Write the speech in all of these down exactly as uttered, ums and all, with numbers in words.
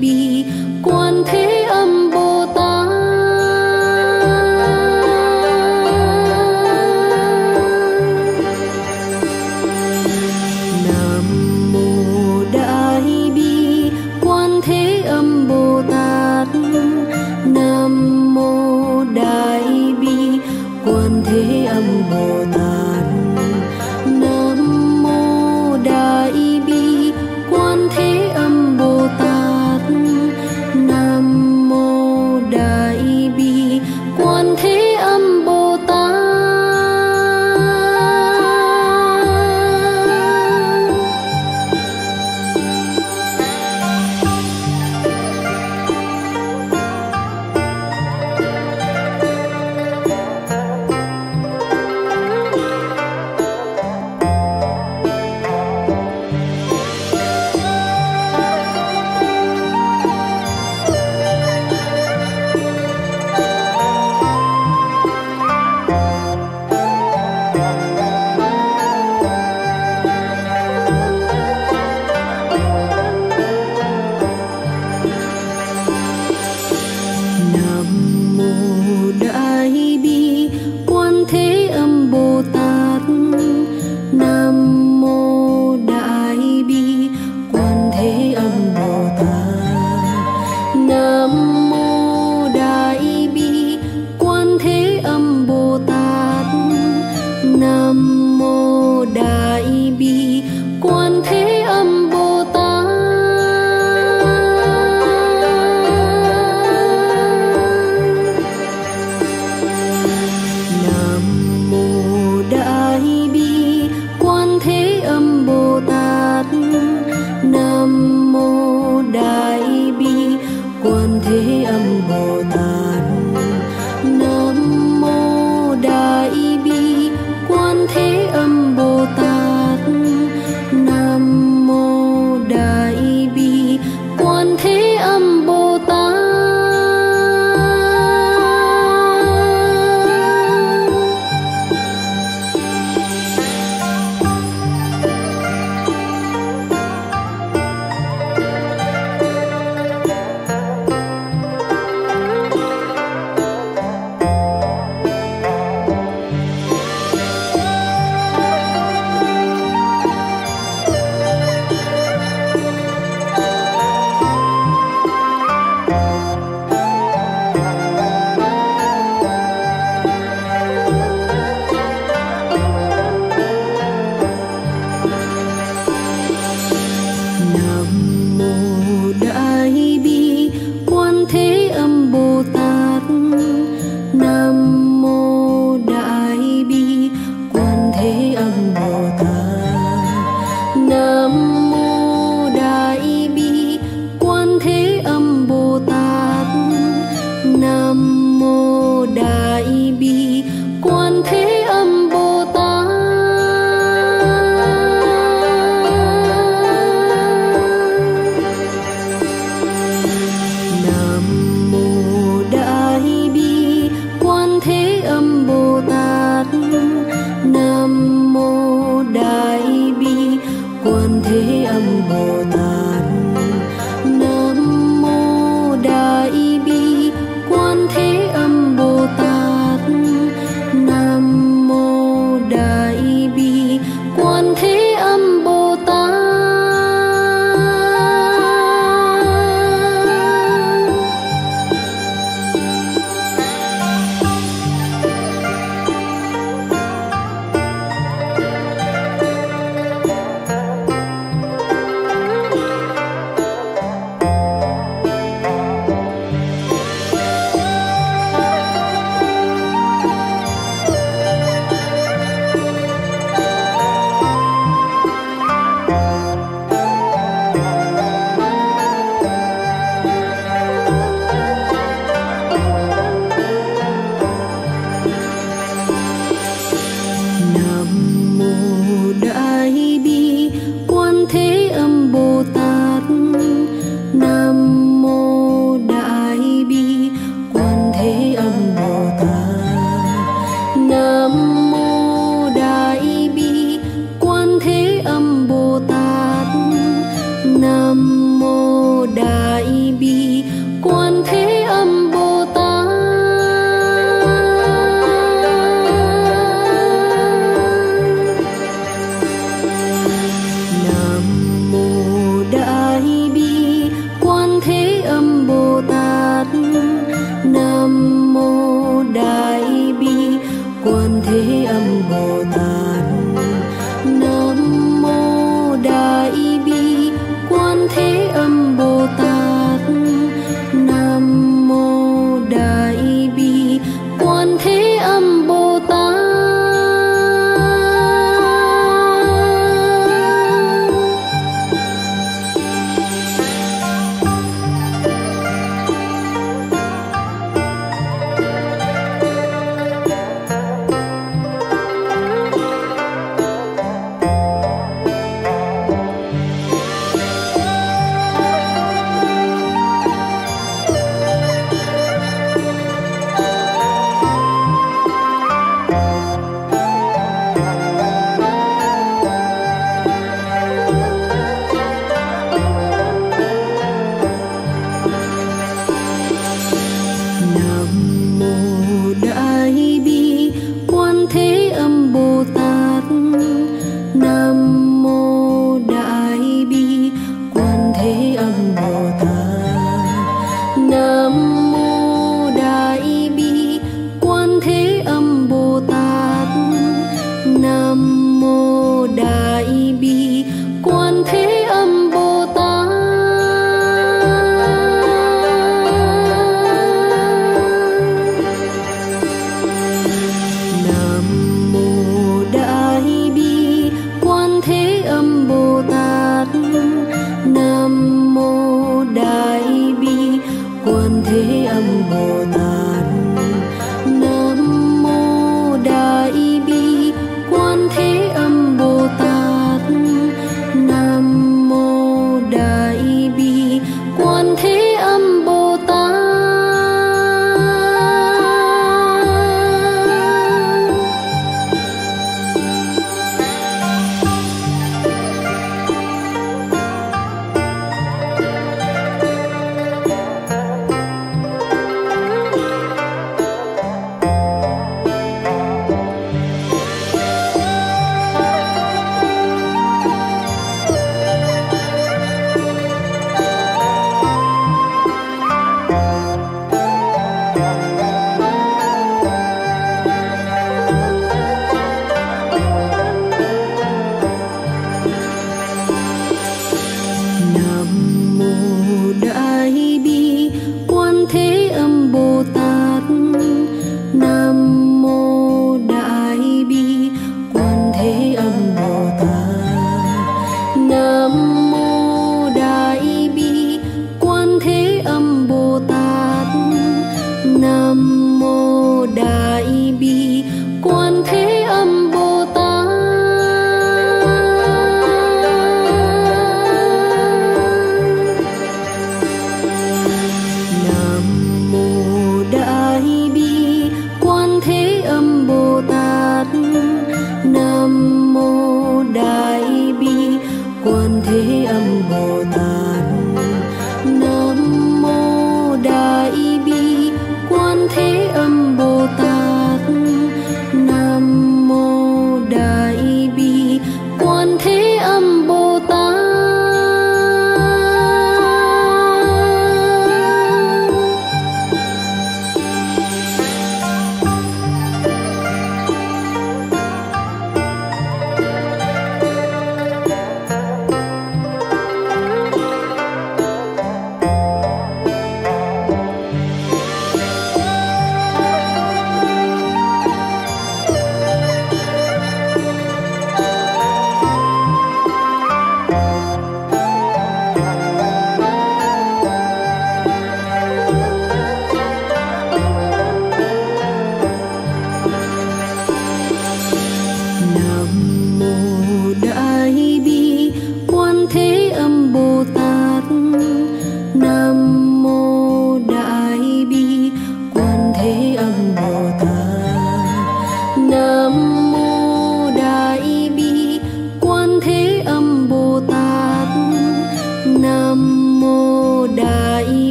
bi Quan Thế Âm Bồ Tát. Nam Mô Đại Bi Quan Thế Âm Bồ Tát. Nam Mô Đại Bi Quan Thế Âm Bồ Tát. Nam Mô Đại Bi Quan Thế Âm Bồ Tát.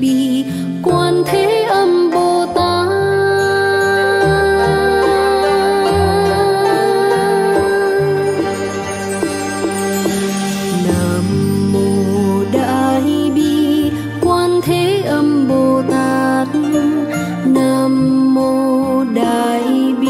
bi Quan Thế Âm Bồ Tát. Nam Mô Đại Bi Quan Thế Âm Bồ Tát. Nam Mô Đại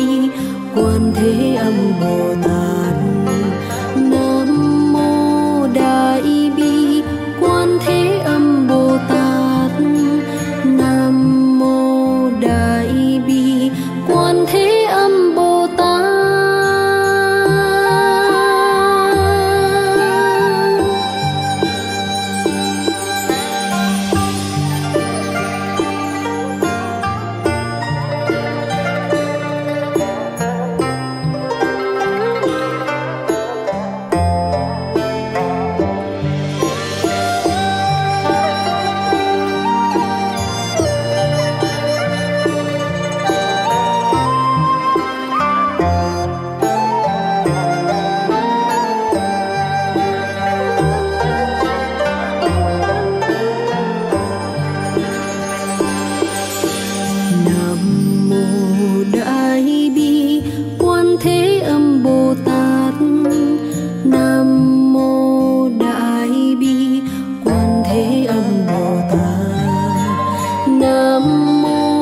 Bi Quan Thế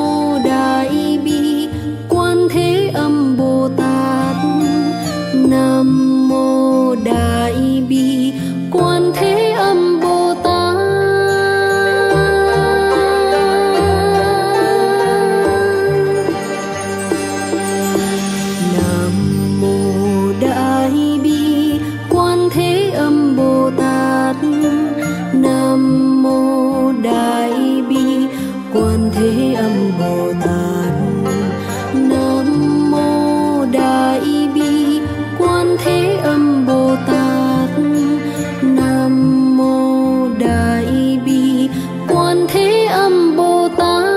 Âm Bồ Tát. Nam Mô Đại Bi Quan Thế Âm Bồ Tát. Nam Mô Đại Bi Quan Thế Âm Bồ Tát. Nam Mô Đại Bi Quan Thế Âm Bồ Tát. Nam Mô Đại Bi Quan Thế Âm Bồ Tát. Nam Mô Đại Bi Quan Thế Âm Bồ Tát. Nam Mô Đại Bi Quan Thế Âm Bồ Tát. Nam Mô Đại Bi Quan Thế Âm Bồ Tát.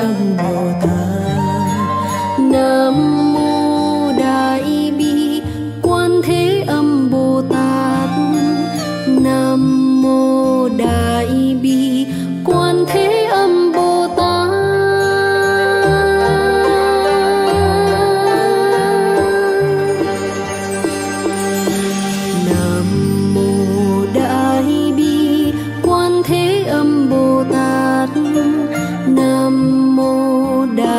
Âm Bồ Tát. Nam mô Đại Bi Quan Thế Âm Bồ Tát. Nam mô Đại Bi Quan Thế Âm Bồ Tát. Nam mô Đại Bi Quan Thế Âm Bồ Tát. Nam mô Đại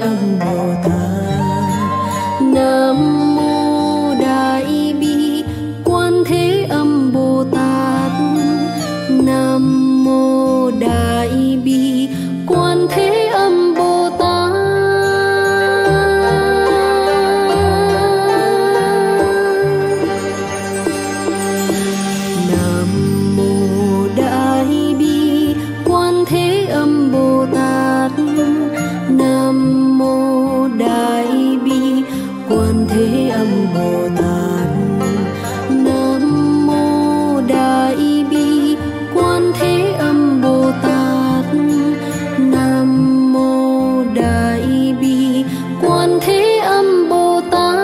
Âm Bồ Tát. Nam mô Đại Bi Quan Thế Âm Bồ Tát. Nam mô Đại Bi Quan Thế Âm Bồ Tát. Nam mô Đại Bi Quan Thế Âm Bồ Tát. Nam mô Đại Bi Quan Thế Âm Bồ Tát. Nam mô Đại Bi Quan Thế Âm Bồ Tát. Nam mô Đại Bi Quan Thế Âm Bồ Tát.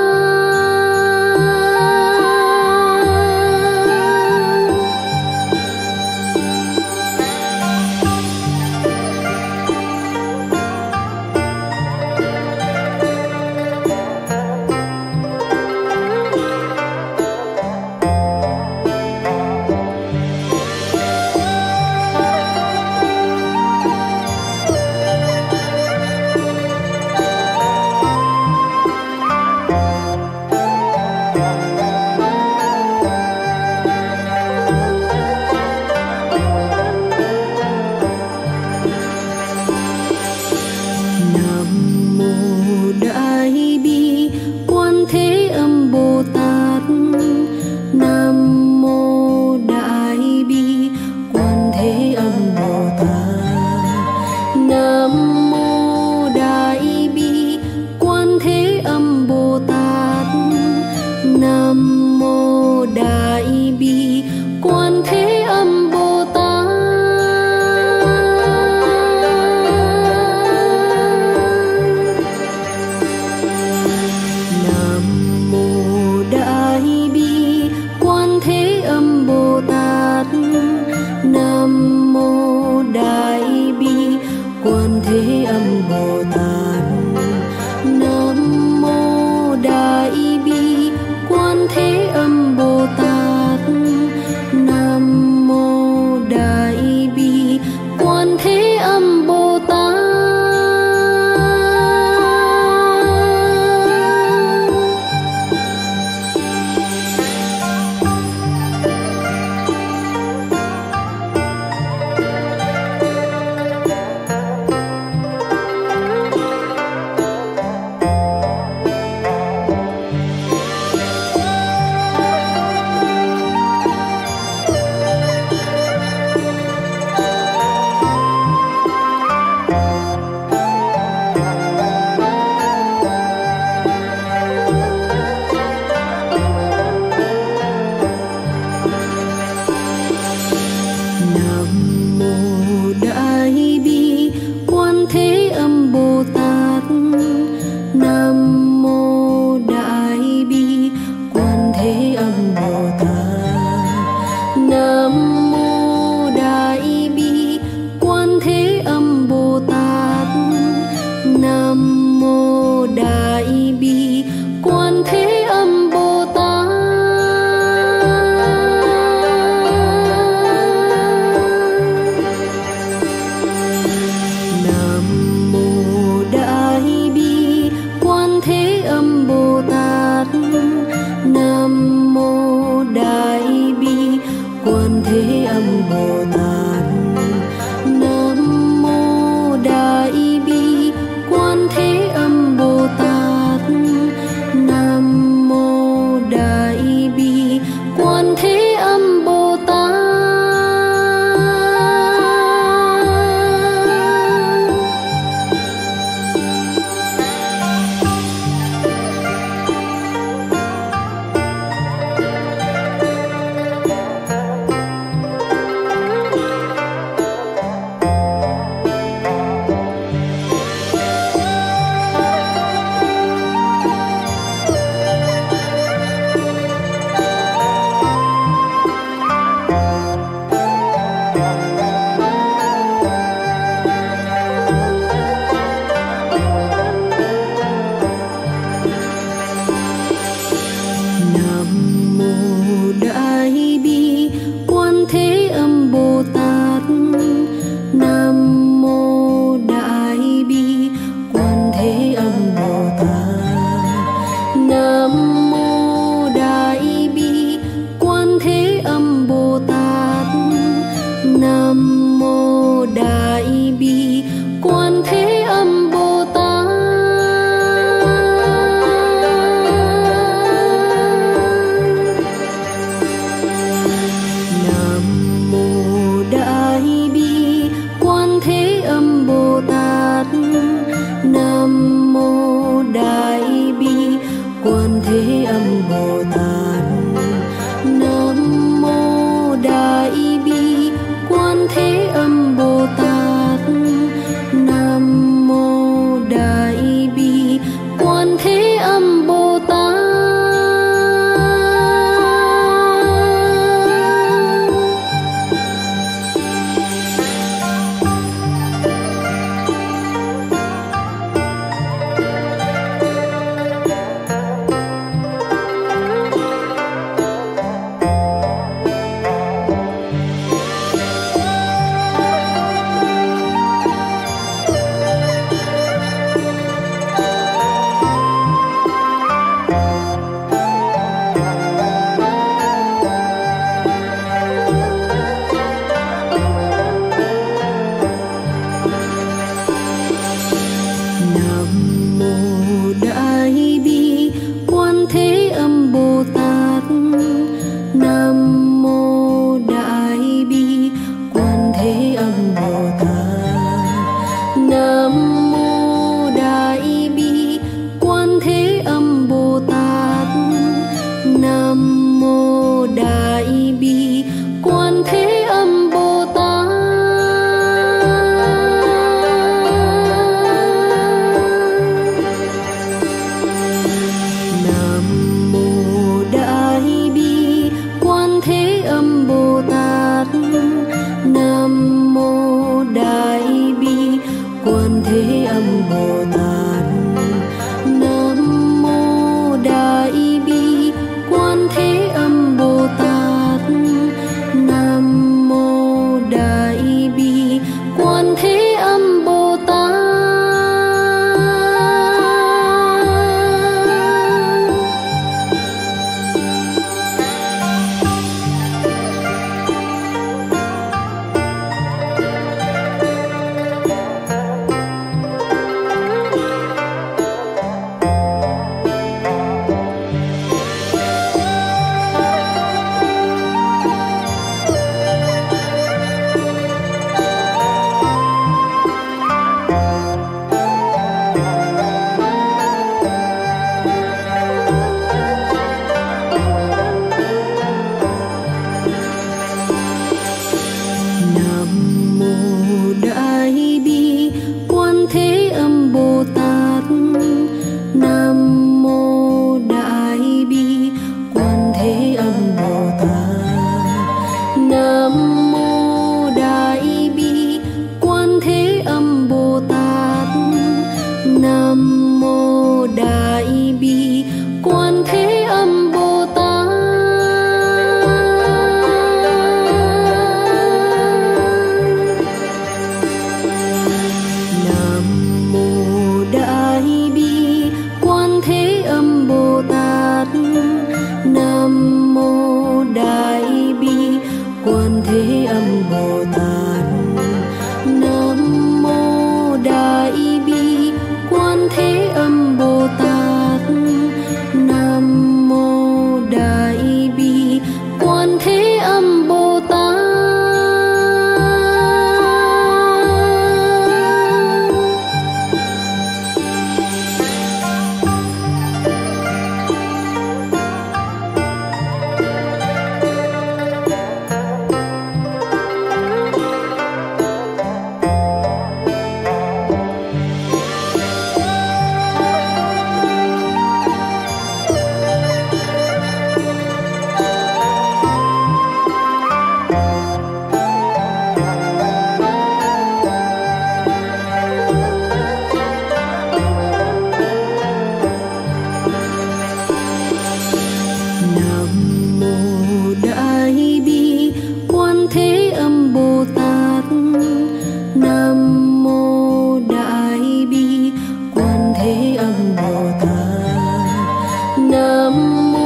Âm Bồ Tát. Nam mô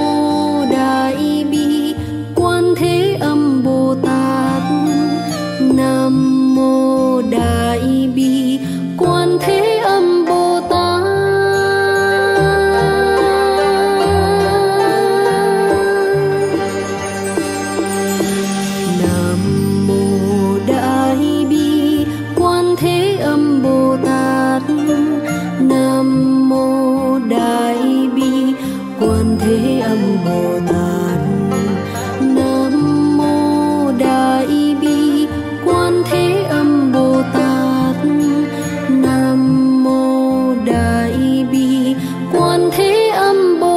Đại Bi Quan Thế Âm Bồ Tát. Nam mô Đại Bi Quan Thế Âm Bồ Tát. Nam mô Đại Bi Quan Thế Âm Bồ Tát. Nam mô Đại Bi Quan Thế Âm Bồ Tát. Nam mô Đại Bi Quan Thế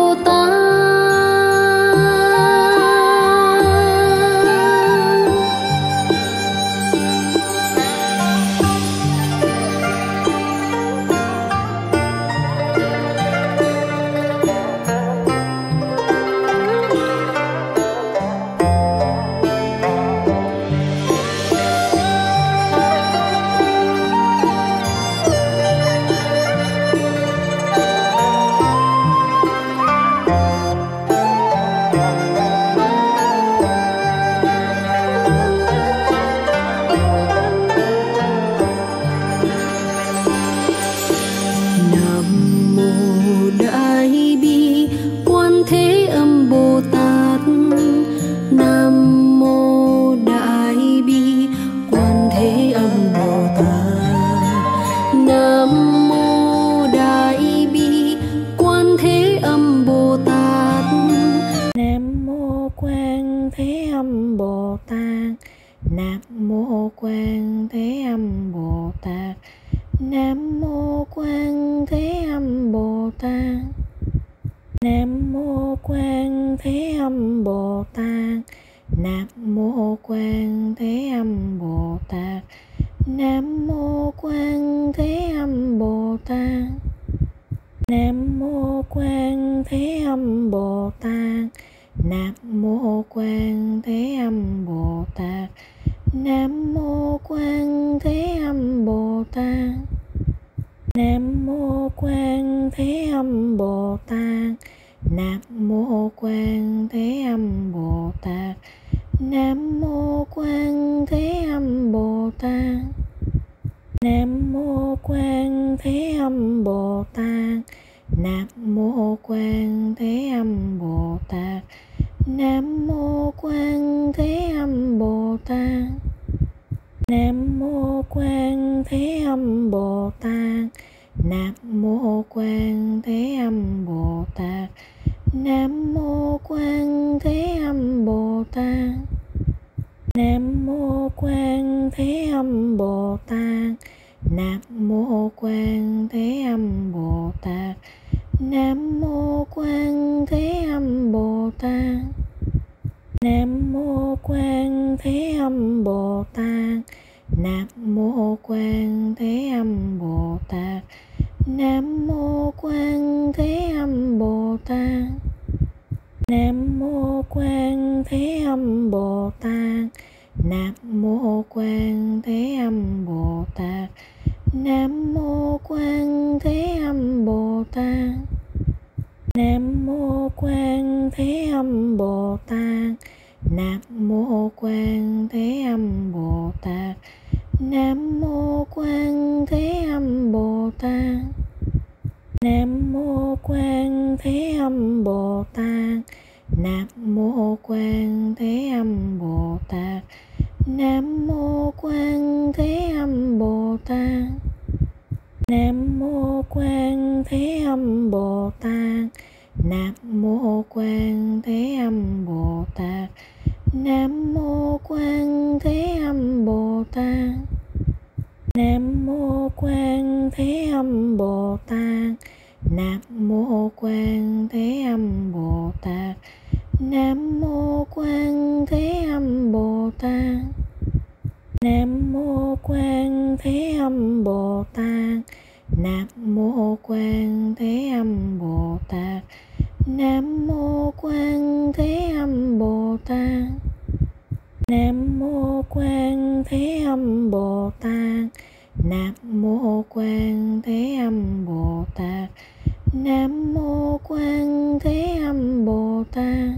Âm Bồ Tát. Nam mô Đại Bi Quan Thế Âm Bồ Tát. Nam mô Quán Thế Âm Bồ Tát. Nam mô Quán Thế Âm Bồ Tát. Nam mô Quán Thế Âm Bồ Tát. Nam mô Quán Thế Âm Bồ Tát. Nam mô Quán Thế Âm Bồ Tát. Nam mô Quán Thế Âm Bồ Tát. Nam mô Quán Thế Âm Bồ Tát. Nam mô Quán Thế Âm Bồ Tát. Nam mô Quán Thế Âm Bồ Tát. Nam mô Quán Thế Âm Bồ Tát. Nam mô Quán Thế Âm Bồ Tát. Nam mô Quán Thế Âm Bồ Tát. Nam mô Quán Thế Âm Bồ Tát. Nam mô Quán Thế Âm Bồ Tát. Nam mô Quán Thế Âm Bồ Tát. Nam mô Quán Thế Âm Bồ Tát. Nam mô Quán Thế Âm Bồ Tát. Nam mô Quán Thế Âm Bồ Tát. Nam mô Quán Thế Âm Bồ Tát. Nam mô Quán Thế Âm Bồ Tát. Nam mô Quán Thế Âm Bồ Tát. Nam mô Quán Thế Âm Bồ Tát. Nam mô Quán Thế Âm Bồ Tát. Nam mô Quán Thế Âm Bồ Tát. Nam mô Quán Thế Âm Bồ Tát. Nam mô Quán Thế Âm Bồ Tát. Nam mô Quán Thế Âm Bồ Tát. Nam mô Quán Thế Âm Bồ Tát. Nam mô Quán Thế Âm Bồ Tát. Nam mô Quán Thế Âm Bồ Tát. Nam mô Quán Thế Âm Bồ Tát. Nam mô Quán Thế Âm Bồ Tát. Nam mô Quán Thế Âm Bồ Tát. Nam mô Quán Thế Âm Bồ Tát. Nam mô Quán Thế Âm Bồ Tát. Nam mô Quán Thế Âm Bồ Tát. Nam mô Quán Thế Âm Bồ Tát. Nam mô Quán Thế Âm Bồ Tát. Nam mô Quán Thế Âm Bồ Tát. Nam mô Quán Thế Âm Bồ Tát. Nam mô Quán Thế Âm Bồ Tát. Nam mô Quán Thế Âm Bồ Tát. Nam mô Quán Thế Âm Bồ Tát. Nam Mô Quán Thế Âm Bồ Tát.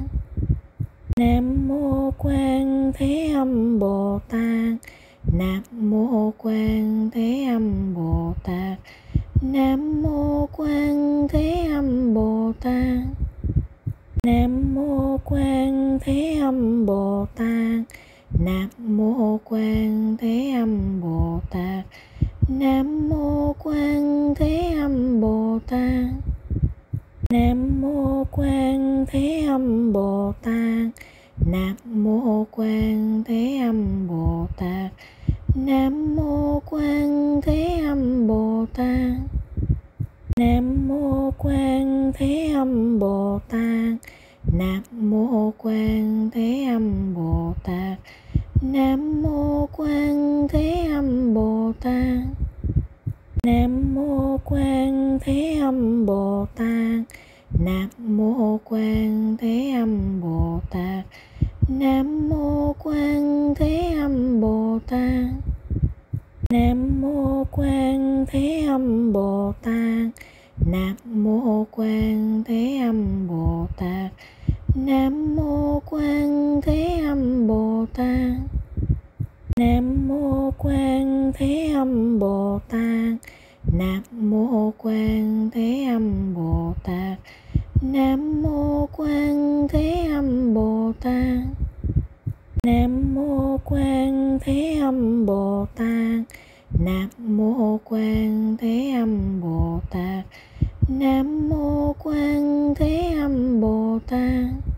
Nam Mô Quán Thế Âm Bồ Tát. Nam Mô Quán Thế Âm Bồ Tát. Nam Mô Quán Thế Âm Bồ Tát. Nam Mô Quán Thế Âm Bồ Tát. Nam Mô Quán Thế Âm Bồ Tát. Nam Mô Quán Thế Âm Bồ Tát. Nam Mô Quán Thế Âm Bồ Tát. Nam Mô Quán Thế Âm Bồ Tát. Nam Mô Quán Thế Âm Bồ Tát. Nam Mô Quán Thế Âm Bồ Tát. Nam Mô Quán Thế Âm Bồ Tát. Nam Mô Quán Thế Âm Bồ Tát. Nam Mô Quán Thế Âm Bồ Tát. Nam Mô Quán Thế Âm Bồ Tát. Nam Mô Quán Thế Âm Bồ Tát. Nam Mô Quán Thế Âm Bồ Tát. Nam Mô Quán Thế Âm Bồ Tát. Nam Mô Quán Thế Âm Bồ Tát. Nam Mô Quán Thế Âm Bồ Tát. Nam Mô Quán Thế Âm Bồ Tát. Nam Mô Quán Thế Âm Bồ Tát. Nam Mô Quán Thế Âm Bồ Tát. Nam Mô Quán Thế Âm Bồ Tát. Nam Mô Quán Thế Âm Bồ Tát.